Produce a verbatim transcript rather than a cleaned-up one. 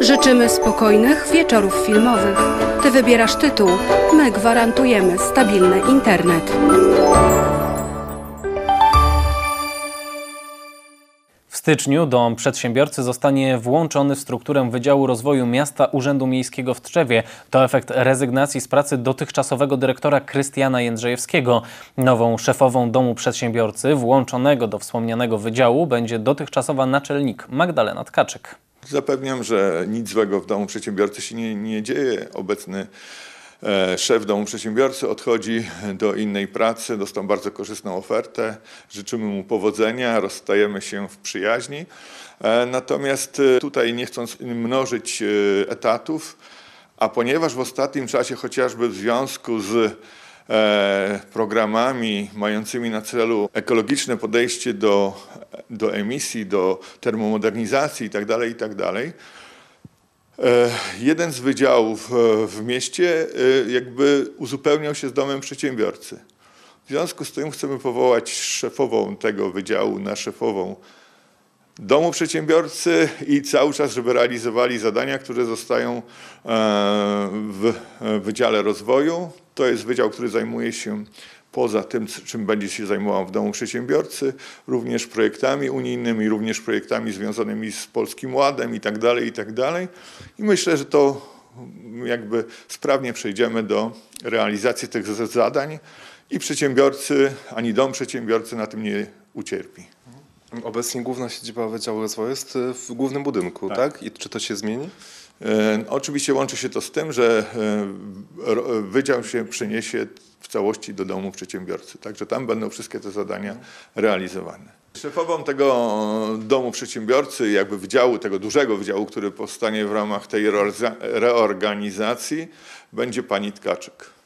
Życzymy spokojnych wieczorów filmowych. Ty wybierasz tytuł, my gwarantujemy stabilny internet. W styczniu Dom Przedsiębiorcy zostanie włączony w strukturę Wydziału Rozwoju Miasta Urzędu Miejskiego w Tczewie. To efekt rezygnacji z pracy dotychczasowego dyrektora Krystiana Jędrzejewskiego. Nową szefową Domu Przedsiębiorcy włączonego do wspomnianego wydziału będzie dotychczasowa naczelnik Magdalena Tkaczyk. Zapewniam, że nic złego w Domu Przedsiębiorcy się nie, nie dzieje. Obecny szef Domu Przedsiębiorcy odchodzi do innej pracy, dostał bardzo korzystną ofertę. Życzymy mu powodzenia, rozstajemy się w przyjaźni. Natomiast tutaj, nie chcąc mnożyć etatów, a ponieważ w ostatnim czasie chociażby w związku z programami mającymi na celu ekologiczne podejście do, do emisji, do termomodernizacji itd., itd., jeden z wydziałów w mieście jakby uzupełniał się z Domem Przedsiębiorcy. W związku z tym chcemy powołać szefową tego wydziału na szefową Domu Przedsiębiorcy i cały czas, żeby realizowali zadania, które zostają w Wydziale Rozwoju. To jest wydział, który zajmuje się poza tym, czym będzie się zajmował w Domu Przedsiębiorcy, również projektami unijnymi, również projektami związanymi z Polskim Ładem i tak dalej, i tak dalej. I myślę, że to jakby sprawnie przejdziemy do realizacji tych zadań i przedsiębiorcy, ani Dom Przedsiębiorcy na tym nie ucierpi. Obecnie główna siedziba Wydziału Rozwoju jest w głównym budynku, tak? tak? I czy to się zmieni? Oczywiście łączy się to z tym, że wydział się przeniesie w całości do Domu Przedsiębiorcy. Także tam będą wszystkie te zadania realizowane. Szefową tego Domu Przedsiębiorcy, jakby wydziału, tego dużego wydziału, który powstanie w ramach tej reorganizacji, będzie pani Tkaczyk.